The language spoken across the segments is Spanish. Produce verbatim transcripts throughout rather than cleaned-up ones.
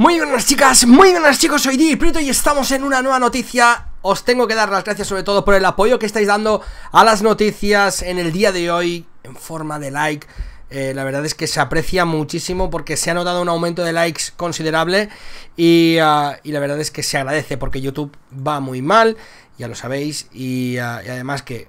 Muy buenas chicas, muy buenas chicos, soy D J Prieto y estamos en una nueva noticia. Os tengo que dar las gracias sobre todo por el apoyo que estáis dando a las noticias en el día de hoy en forma de like. Eh, la verdad es que se aprecia muchísimo porque se ha notado un aumento de likes considerable y, uh, y la verdad es que se agradece porque YouTube va muy mal, ya lo sabéis, y, uh, y además que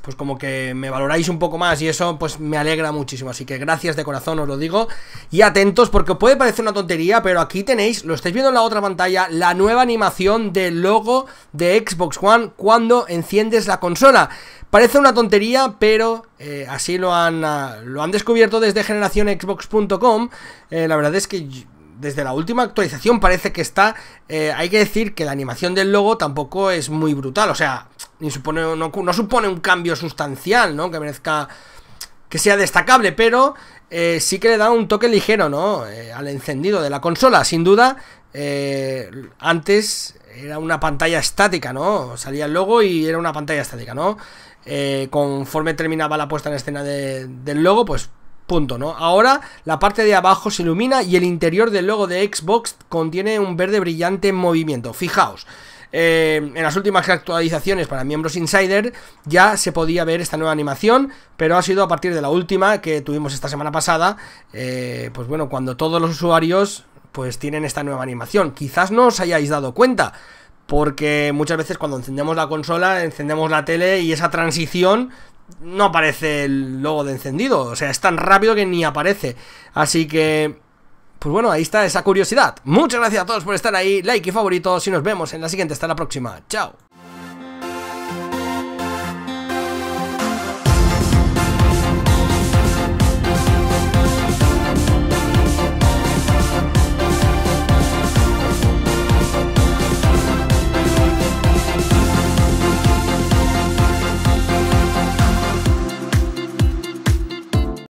pues como que me valoráis un poco más y eso pues me alegra muchísimo, así que gracias de corazón, os lo digo. Y atentos porque puede parecer una tontería, pero aquí tenéis, lo estáis viendo en la otra pantalla, la nueva animación del logo de Xbox One cuando enciendes la consola. Parece una tontería, pero eh, así lo han, uh, lo han descubierto desde generación Xbox punto com. eh, La verdad es que desde la última actualización parece que está, eh, hay que decir que la animación del logo tampoco es muy brutal, o sea, ni supone, no, no supone un cambio sustancial, ¿no? Que merezca, que sea destacable, pero eh, sí que le da un toque ligero, ¿no? Eh, al encendido de la consola, sin duda. Eh, antes era una pantalla estática, ¿no? Salía el logo y era una pantalla estática, ¿no? Eh, conforme terminaba la puesta en escena de, del logo, pues punto, ¿no? Ahora la parte de abajo se ilumina y el interior del logo de Xbox contiene un verde brillante en movimiento. Fijaos, eh, en las últimas actualizaciones para miembros Insider ya se podía ver esta nueva animación, pero ha sido a partir de la última que tuvimos esta semana pasada, eh, pues bueno, cuando todos los usuarios pues tienen esta nueva animación. Quizás no os hayáis dado cuenta, porque muchas veces cuando encendemos la consola, encendemos la tele y esa transición no aparece el logo de encendido, o sea, es tan rápido que ni aparece. Así que, pues bueno, ahí está esa curiosidad. Muchas gracias a todos por estar ahí, like y favorito, y nos vemos en la siguiente, hasta la próxima, chao.